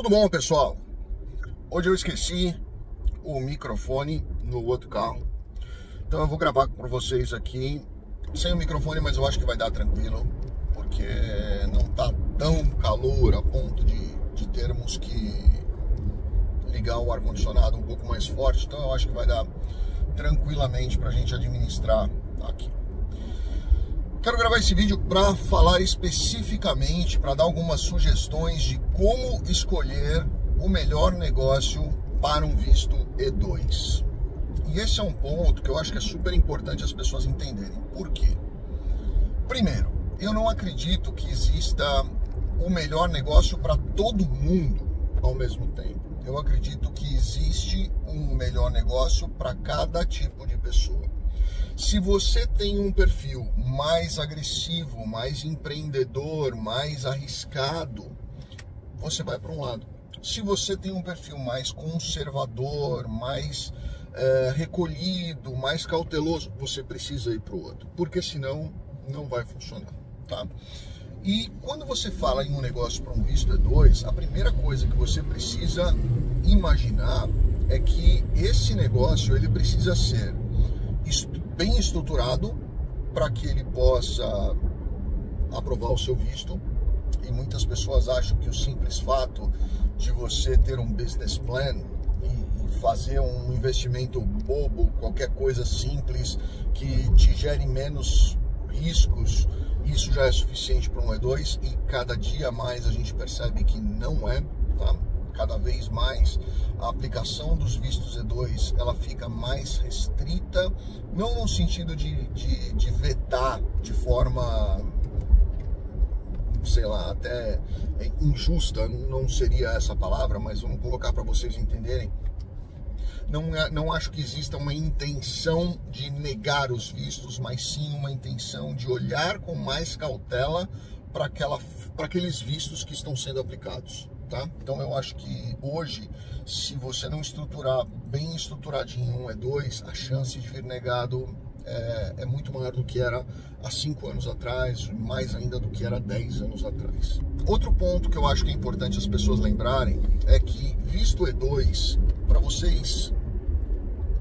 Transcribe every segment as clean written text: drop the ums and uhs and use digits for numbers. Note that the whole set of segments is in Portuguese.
Tudo bom, pessoal? Hoje eu esqueci o microfone no outro carro, então eu vou gravar para vocês aqui sem o microfone, mas eu acho que vai dar tranquilo, porque não tá tão calor a ponto de termos que ligar o ar-condicionado um pouco mais forte, então eu acho que vai dar tranquilamente para a gente administrar aqui. Quero gravar esse vídeo para falar especificamente, para dar algumas sugestões de como escolher o melhor negócio para um visto E2. E esse é um ponto que eu acho que é super importante as pessoas entenderem. Por quê? Primeiro, eu não acredito que exista o melhor negócio para todo mundo ao mesmo tempo. Eu acredito que existe um melhor negócio para cada tipo de pessoa. Se você tem um perfil mais agressivo, mais empreendedor, mais arriscado, você vai para um lado. Se você tem um perfil mais conservador, mais recolhido, mais cauteloso, você precisa ir para o outro, porque senão não vai funcionar, tá? E quando você fala em um negócio para um visto E2, a primeira coisa que você precisa imaginar é que esse negócio ele precisa ser bem estruturado para que ele possa aprovar o seu visto. E muitas pessoas acham que o simples fato de você ter um business plan e fazer um investimento bobo, qualquer coisa simples que te gere menos riscos, isso já é suficiente para um E2, e cada dia mais a gente percebe que não é, tá? Cada vez mais a aplicação dos vistos E2 ela fica mais restrita, não no sentido de vetar de forma, sei lá, até injusta, não seria essa palavra, mas vamos colocar para vocês entenderem. Não acho que exista uma intenção de negar os vistos, mas sim uma intenção de olhar com mais cautela para aqueles vistos que estão sendo aplicados. Tá? Então eu acho que hoje, se você não estruturar bem estruturadinho um E2, a chance de vir negado é muito maior do que era há 5 anos atrás, mais ainda do que era há 10 anos atrás. Outro ponto que eu acho que é importante as pessoas lembrarem é que visto E2, para vocês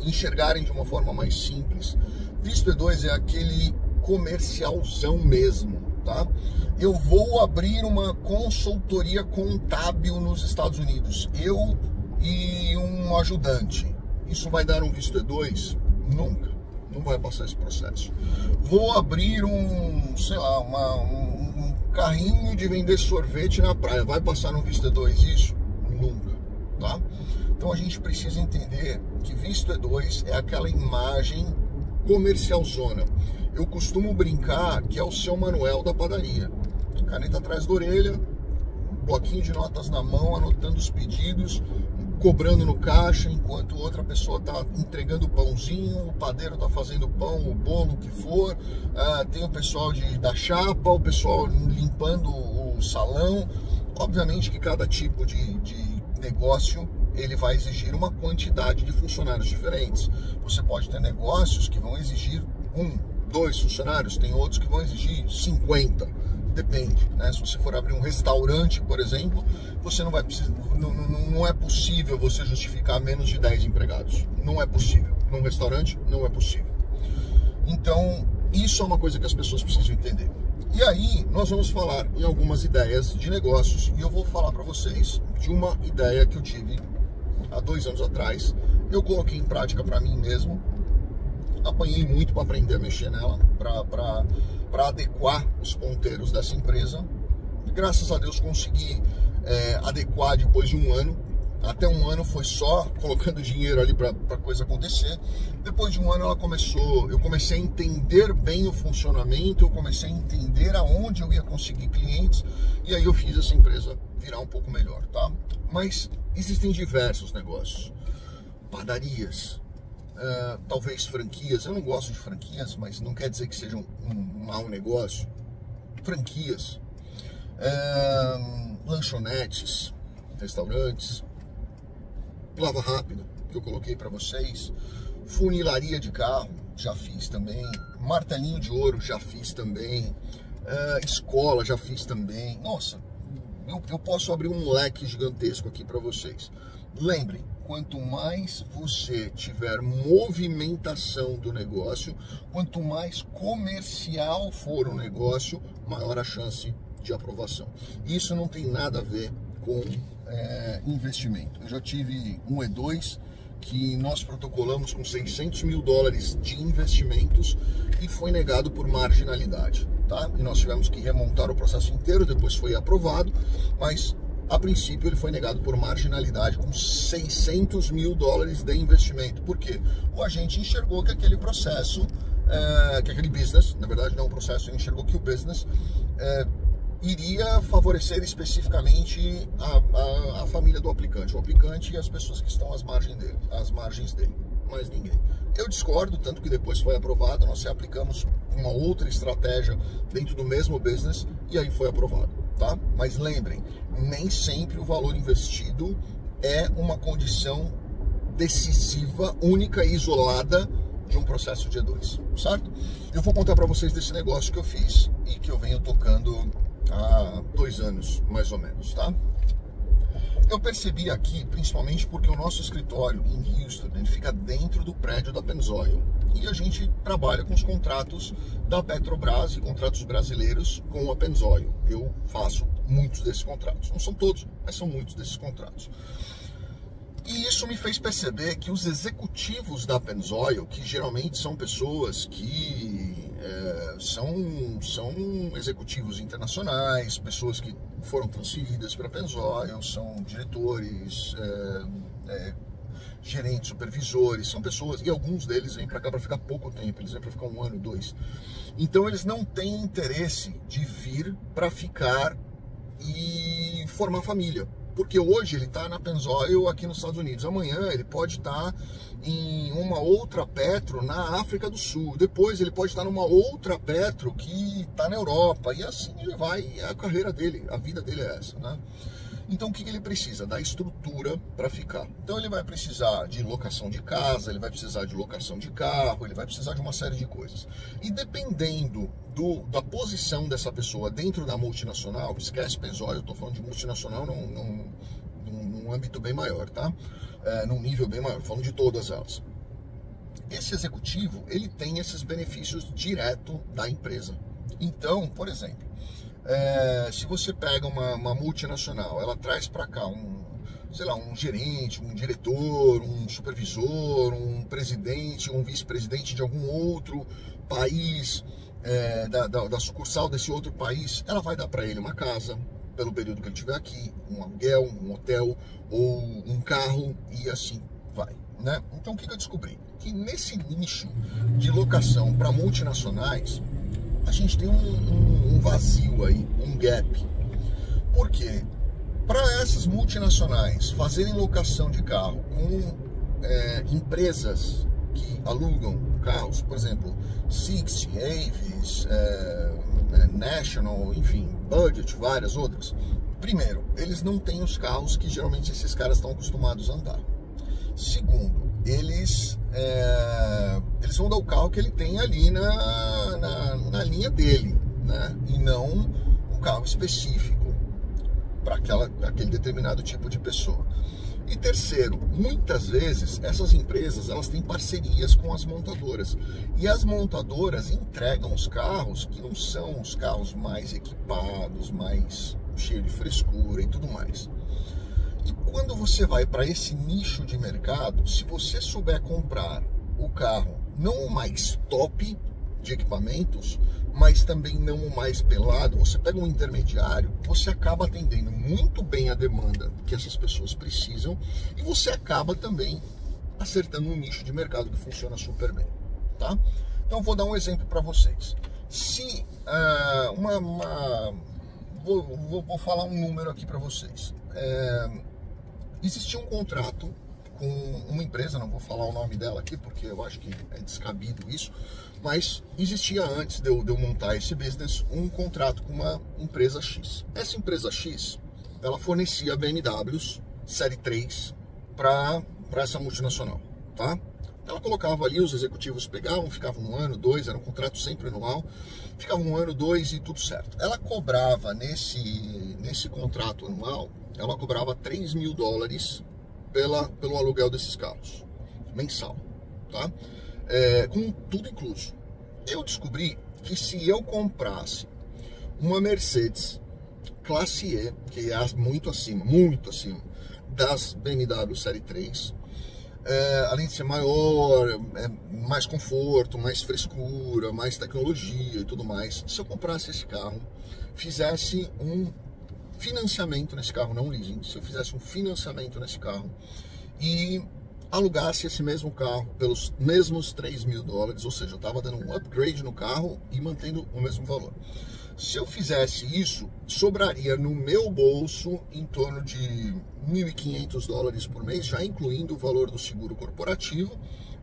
enxergarem de uma forma mais simples, visto E2 é aquele comercialzão mesmo, tá? Eu vou abrir uma consultoria contábil nos Estados Unidos, eu e um ajudante. Isso vai dar um visto E2? Nunca, não vai passar esse processo. Vou abrir um, sei lá, um carrinho de vender sorvete na praia, vai passar um visto E2 isso? Nunca, tá? Então a gente precisa entender que visto E2 é aquela imagem comercialzona. Eu costumo brincar que é o seu Manuel da padaria. Caneta atrás da orelha, um bloquinho de notas na mão, anotando os pedidos, cobrando no caixa, enquanto outra pessoa está entregando o pãozinho, o padeiro está fazendo pão, o bolo, o que for. Tem o pessoal da chapa, o pessoal limpando o salão. Obviamente que cada tipo de negócio ele vai exigir uma quantidade de funcionários diferentes. Você pode ter negócios que vão exigir 1, 2 funcionários, tem outros que vão exigir 50, depende, né? Se você for abrir um restaurante, por exemplo, você não é possível você justificar menos de 10 empregados, não é possível, num restaurante não é possível. Então isso é uma coisa que as pessoas precisam entender. E aí nós vamos falar em algumas ideias de negócios, e eu vou falar para vocês de uma ideia que eu tive há 2 anos atrás, eu coloquei em prática para mim mesmo, apanhei muito para aprender a mexer nela, para adequar os ponteiros dessa empresa. Graças a Deus consegui adequar depois de um ano. Até um ano foi só colocando dinheiro ali para a coisa acontecer. Depois de um ano ela começou, eu comecei a entender bem o funcionamento, eu comecei a entender aonde eu ia conseguir clientes, e aí eu fiz essa empresa virar um pouco melhor, tá? Mas existem diversos negócios, padarias, talvez franquias. Eu não gosto de franquias, mas não quer dizer que seja um mau negócio. Franquias, lanchonetes, restaurantes, lava rápido, que eu coloquei para vocês, funilaria de carro, já fiz também, martelinho de ouro, já fiz também, escola, já fiz também. Nossa, eu posso abrir um leque gigantesco aqui para vocês. Lembrem, quanto mais você tiver movimentação do negócio, quanto mais comercial for o negócio, maior a chance de aprovação. Isso não tem nada a ver com investimento. Eu já tive um E2 que nós protocolamos com US$600 mil de investimentos e foi negado por marginalidade, tá? E nós tivemos que remontar o processo inteiro, depois foi aprovado, mas a princípio ele foi negado por marginalidade com US$600 mil de investimento. Por quê? O agente enxergou que aquele processo, que aquele business, na verdade não é um processo, ele enxergou que o business iria favorecer especificamente a família do aplicante, o aplicante e as pessoas que estão às margens dele, mais ninguém. Eu discordo, tanto que depois foi aprovado, nós aplicamos uma outra estratégia dentro do mesmo business e aí foi aprovado, tá? Mas lembrem, nem sempre o valor investido é uma condição decisiva, única e isolada de um processo de E2, certo? Eu vou contar para vocês desse negócio que eu fiz e que eu venho tocando há 2 anos, mais ou menos, tá? Eu percebi aqui, principalmente porque o nosso escritório em Houston, ele fica dentro do prédio da Pennzoil e a gente trabalha com os contratos da Petrobras e contratos brasileiros com a Pennzoil. Eu faço muitos desses contratos, não são todos, mas são muitos desses contratos. E isso me fez perceber que os executivos da Pennzoil, que geralmente são pessoas que são executivos internacionais, pessoas que foram transferidas para a Pennzoil, são diretores, gerentes, supervisores, são pessoas, e alguns deles vêm para cá para ficar pouco tempo, eles vêm para ficar 1 ano, 2. Então eles não têm interesse de vir para ficar e formar família. Porque hoje ele está na Pennzoil aqui nos Estados Unidos, amanhã ele pode estar em uma outra Petro na África do Sul, depois ele pode estar numa outra Petro que está na Europa, e assim ele vai, é a carreira dele, a vida dele é essa, né? Então o que ele precisa? Da estrutura para ficar. Então ele vai precisar de locação de casa, ele vai precisar de locação de carro, ele vai precisar de uma série de coisas. E dependendo da posição dessa pessoa dentro da multinacional, esquece Pennzoil, eu estou falando de multinacional num âmbito bem maior, tá? Num nível bem maior, falando de todas elas. Esse executivo, ele tem esses benefícios direto da empresa. Então, por exemplo, se você pega uma multinacional, ela traz para cá um gerente, um diretor, um supervisor, um presidente, um vice-presidente de algum outro país, da sucursal desse outro país, ela vai dar para ele uma casa pelo período que ele estiver aqui, um aluguel, um hotel ou um carro e assim vai, né? Então o que eu descobri? Que nesse nicho de locação para multinacionais, a gente tem um vazio aí, um gap. Por quê? Para essas multinacionais fazerem locação de carro com empresas que alugam carros, por exemplo, Sixt, Avis, National, enfim, Budget, várias outras. Primeiro, eles não têm os carros que geralmente esses caras estão acostumados a andar. Segundo, eles vão dar o carro que ele tem ali na linha dele, né? E não um carro específico para aquele determinado tipo de pessoa. E terceiro, muitas vezes essas empresas, elas têm parcerias com as montadoras e as montadoras entregam os carros que não são os carros mais equipados, mais cheios de frescura e tudo mais. E quando você vai para esse nicho de mercado, se você souber comprar o carro não o mais top de equipamentos, mas também não o mais pelado, você pega um intermediário, você acaba atendendo muito bem a demanda que essas pessoas precisam e você acaba também acertando um nicho de mercado que funciona super bem, tá? Então vou dar um exemplo para vocês. Se vou falar um número aqui para vocês. Existia um contrato com uma empresa, não vou falar o nome dela aqui porque eu acho que é descabido isso, mas existia antes de eu montar esse business um contrato com uma empresa X. Essa empresa X, ela fornecia BMWs série 3 para essa multinacional, tá? Então eu colocava ali, os executivos pegavam, ficavam um ano, dois, era um contrato sempre anual, ficava um ano, dois e tudo certo. Ela cobrava nesse contrato anual, ela cobrava $3.000 pelo aluguel desses carros, mensal, tá? Com tudo incluso. Eu descobri que se eu comprasse uma Mercedes classe E, que é muito acima das BMW série 3, além de ser maior, mais conforto, mais frescura, mais tecnologia e tudo mais, se eu comprasse esse carro, fizesse um financiamento nesse carro, não leasing, se eu fizesse um financiamento nesse carro e alugasse esse mesmo carro pelos mesmos $3.000, ou seja, eu estava dando um upgrade no carro e mantendo o mesmo valor. Se eu fizesse isso, sobraria no meu bolso em torno de $1.500 por mês, já incluindo o valor do seguro corporativo,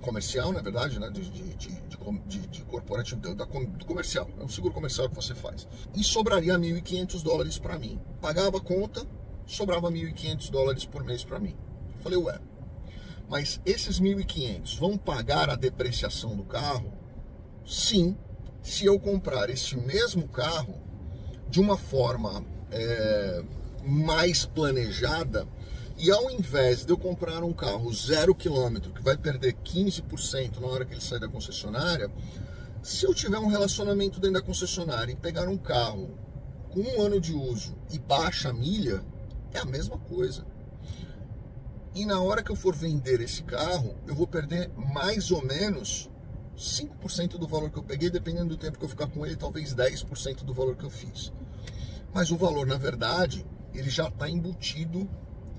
comercial, na verdade, né? de corporativo, do comercial, é um seguro comercial que você faz. E sobraria $1.500 para mim. Pagava a conta, sobrava $1.500 por mês para mim. Eu falei, ué, mas esses 1.500 vão pagar a depreciação do carro? Sim, se eu comprar este mesmo carro de uma forma mais planejada, e ao invés de eu comprar um carro 0 km, que vai perder 15% na hora que ele sair da concessionária, se eu tiver um relacionamento dentro da concessionária e pegar um carro com um ano de uso e baixa milha, é a mesma coisa. E na hora que eu for vender esse carro, eu vou perder mais ou menos 5% do valor que eu peguei, dependendo do tempo que eu ficar com ele, talvez 10% do valor que eu fiz. Mas o valor, na verdade, ele já está embutido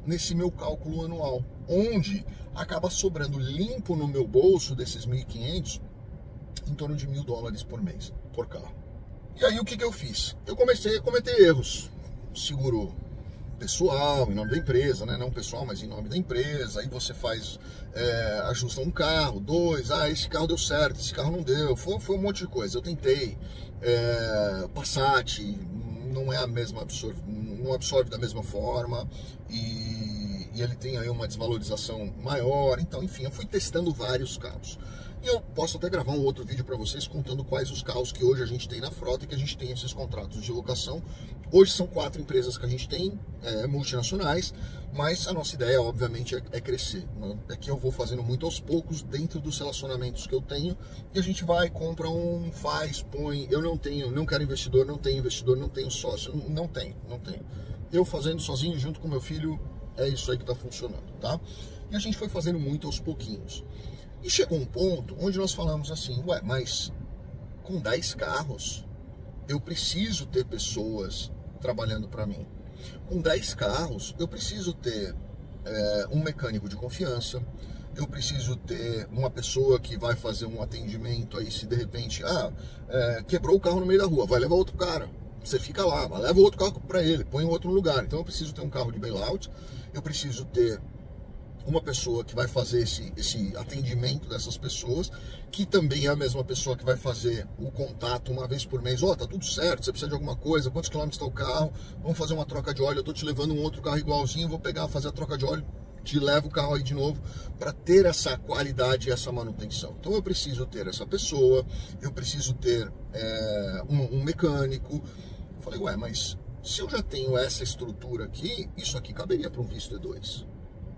nesse meu cálculo anual, onde acaba sobrando limpo no meu bolso desses 1.500, em torno de $1.000 por mês, por carro. E aí o que eu fiz? Eu comecei a cometer erros. Seguro pessoal, em nome da empresa, né? Não pessoal, mas em nome da empresa. Aí você faz, ajusta um carro, dois, esse carro deu certo, esse carro não deu, foi um monte de coisa. Eu tentei, Passat não é a mesma, não absorve da mesma forma, e ele tem aí uma desvalorização maior. Então, enfim, eu fui testando vários carros. E eu posso até gravar um outro vídeo para vocês contando quais os carros que hoje a gente tem na frota e que a gente tem esses contratos de locação. Hoje são 4 empresas que a gente tem, multinacionais, mas a nossa ideia, obviamente, é crescer. Aqui eu vou fazendo muito aos poucos, dentro dos relacionamentos que eu tenho, e a gente vai, compra um, faz, põe. Eu não quero investidor, não tenho sócio, não tenho. Eu fazendo sozinho, junto com meu filho, é isso aí que está funcionando, tá? E a gente foi fazendo muito aos pouquinhos. E chegou um ponto onde nós falamos assim, ué, mas com 10 carros eu preciso ter pessoas trabalhando para mim. Com 10 carros eu preciso ter um mecânico de confiança, eu preciso ter uma pessoa que vai fazer um atendimento aí se de repente quebrou o carro no meio da rua, vai levar outro cara. Você fica lá, mas leva outro carro para ele, põe em outro lugar. Então eu preciso ter um carro de bailout, eu preciso ter uma pessoa que vai fazer esse atendimento dessas pessoas, que também é a mesma pessoa que vai fazer o contato uma vez por mês. Ó, tá tudo certo, você precisa de alguma coisa, quantos quilômetros tá o carro, vamos fazer uma troca de óleo, eu tô te levando um outro carro igualzinho, vou pegar, fazer a troca de óleo, te levo o carro aí de novo, para ter essa qualidade e essa manutenção. Então eu preciso ter essa pessoa, eu preciso ter um mecânico. Eu falei, ué, mas se eu já tenho essa estrutura aqui, isso aqui caberia para um visto E2.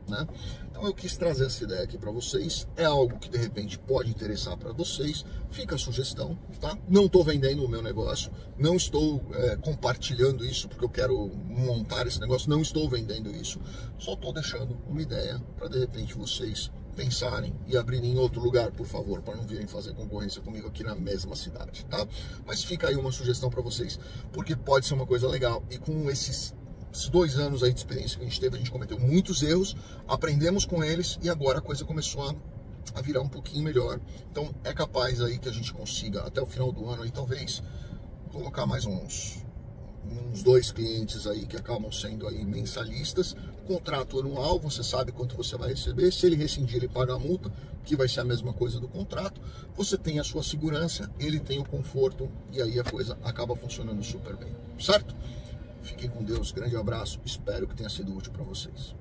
Né? Então eu quis trazer essa ideia aqui para vocês. É algo que de repente pode interessar para vocês. Fica a sugestão, tá? Não estou vendendo o meu negócio, não estou compartilhando isso porque eu quero montar esse negócio, não estou vendendo isso, só estou deixando uma ideia para de repente vocês pensarem e abrirem em outro lugar, por favor, para não virem fazer concorrência comigo aqui na mesma cidade, tá? Mas fica aí uma sugestão para vocês, porque pode ser uma coisa legal. E com esses 2 anos aí de experiência que a gente teve, a gente cometeu muitos erros, aprendemos com eles e agora a coisa começou a virar um pouquinho melhor. Então é capaz aí que a gente consiga até o final do ano aí talvez colocar mais uns 2 clientes aí que acabam sendo aí mensalistas. Contrato anual, você sabe quanto você vai receber, se ele rescindir ele paga a multa, que vai ser a mesma coisa do contrato, você tem a sua segurança, ele tem o conforto e aí a coisa acaba funcionando super bem, certo? Fiquem com Deus, grande abraço, espero que tenha sido útil para vocês.